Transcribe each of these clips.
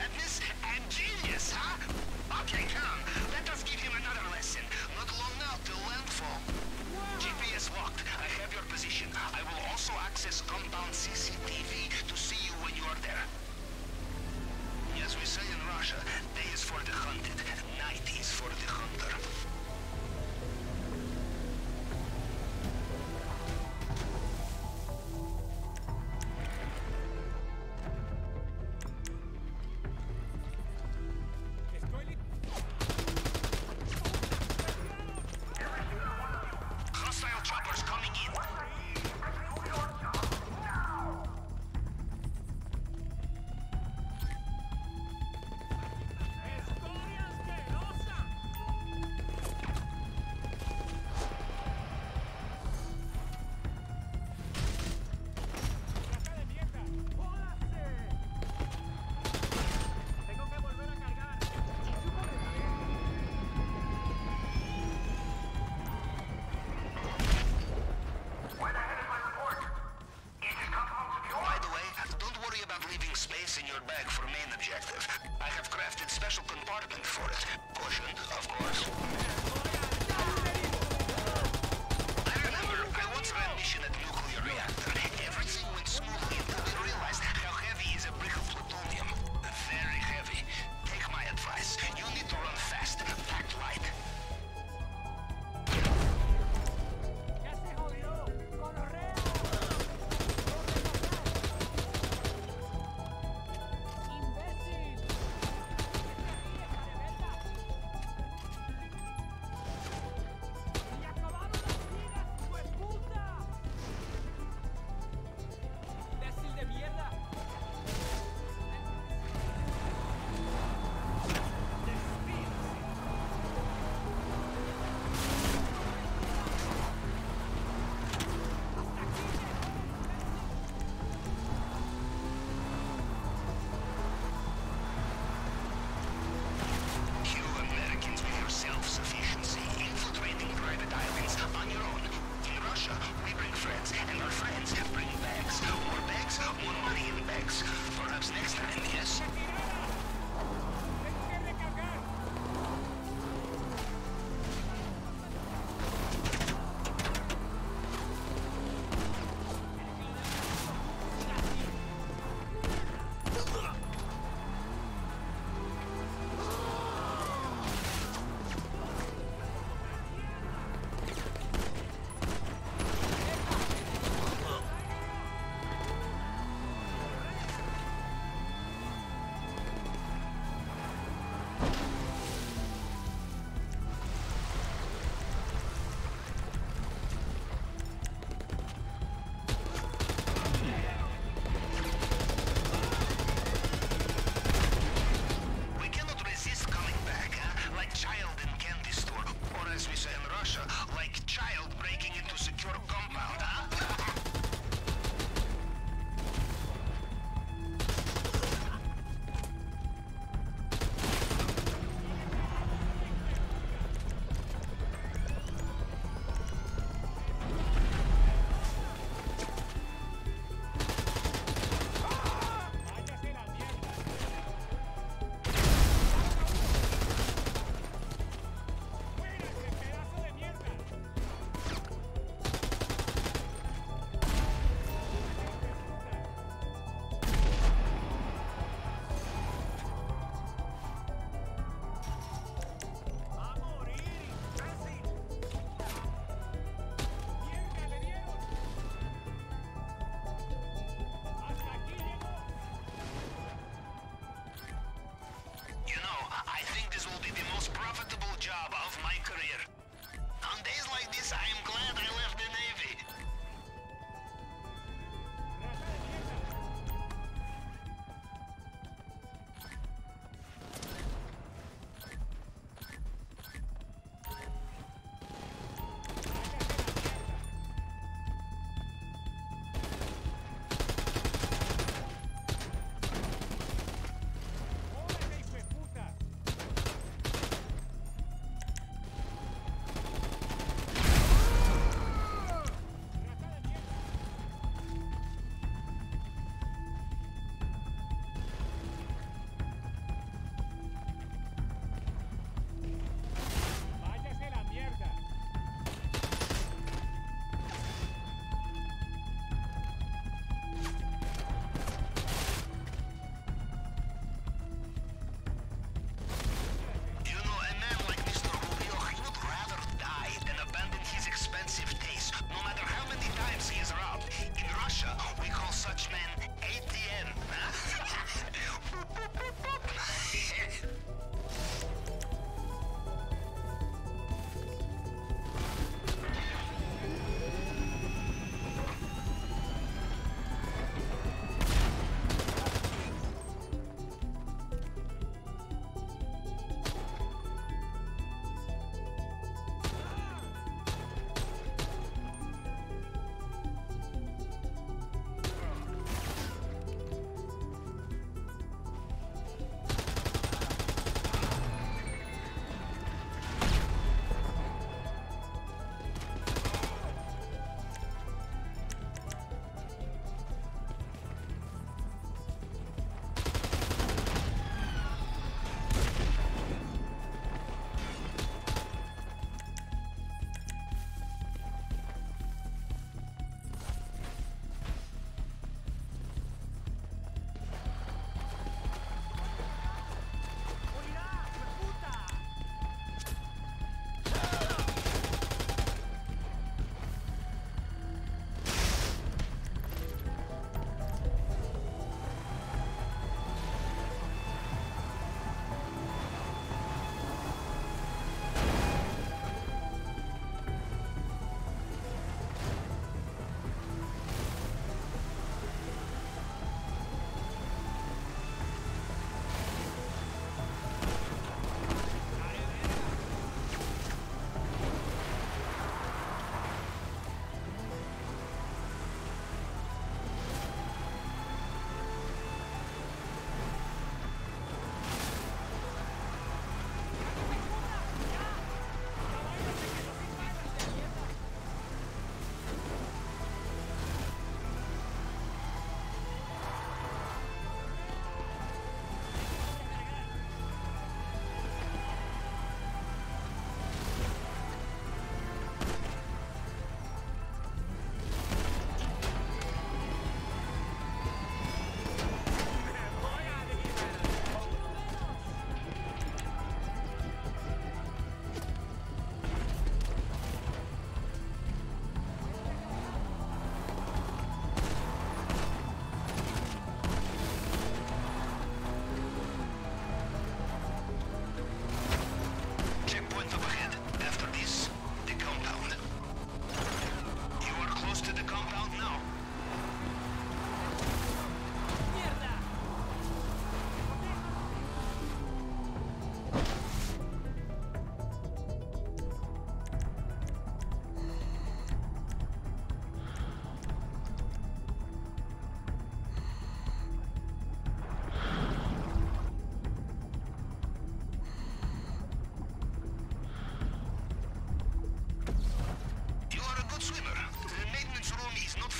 madness and genius, huh? Okay, come. Let us give him another lesson. Not long now till landfall. Wow. GPS locked. I have your position. I will also access compound CCTV to see you when you are there. As we say in Russia, day is for the hunted, night is for the hunter.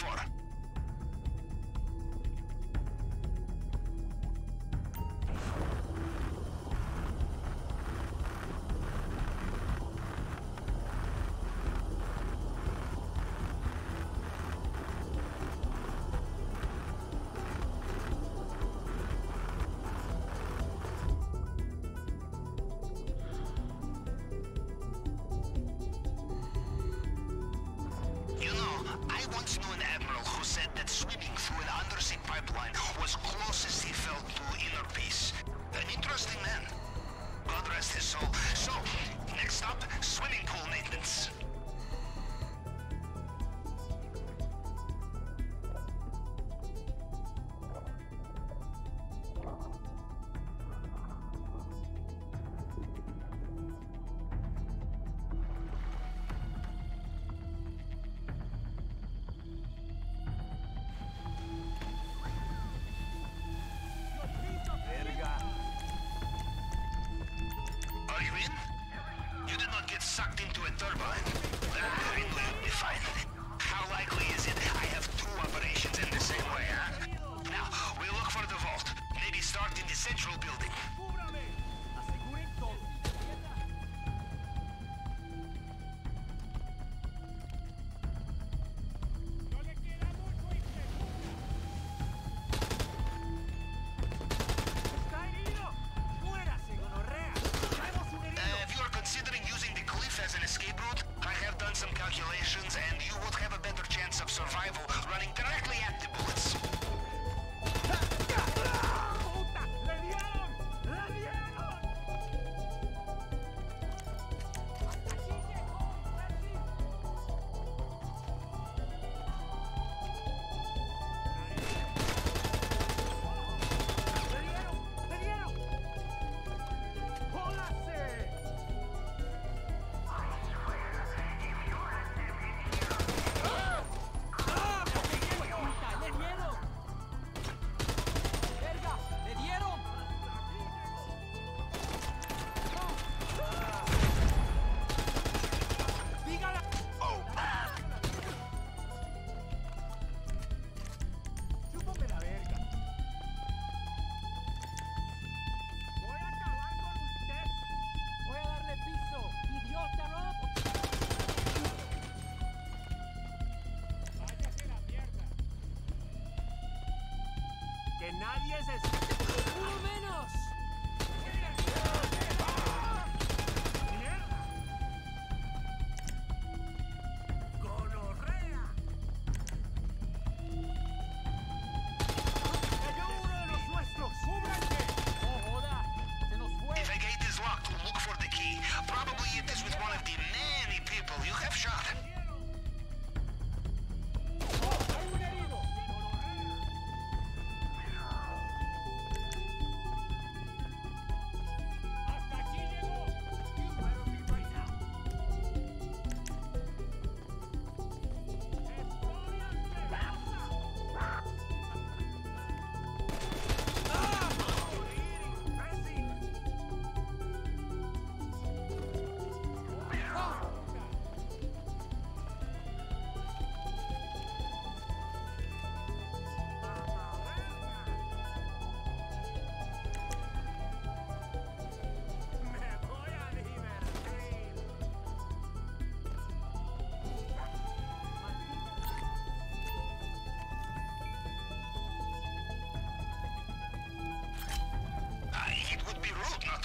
for.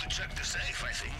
Check the safe, I think.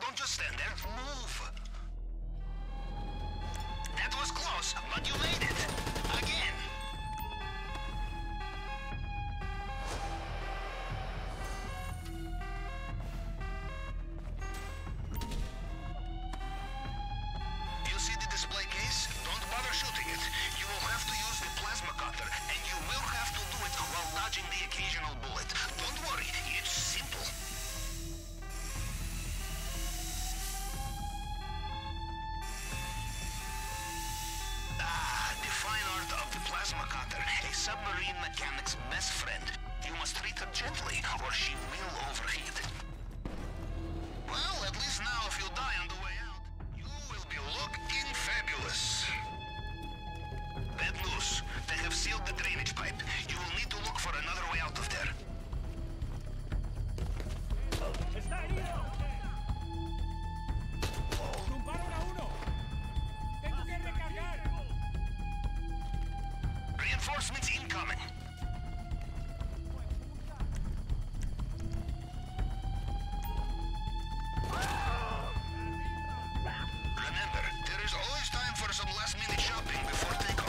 don't just stand there. Move. That was close, but you made it. Again. You see the display case? Don't bother shooting it. You will have to use the plasma cutter, and you will have to do it while dodging the occasional bullet. Don't worry, it's simple. A submarine mechanic's best friend. You must treat her gently, or she will overheat. Well, at least now if you die on the way out, you will be looking fabulous. Bad news. They have sealed the drainage pipe. You will need to look for another way out of there. Reinforcements incoming. Remember, there is always time for some last-minute shopping before takeoff.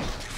Beautiful.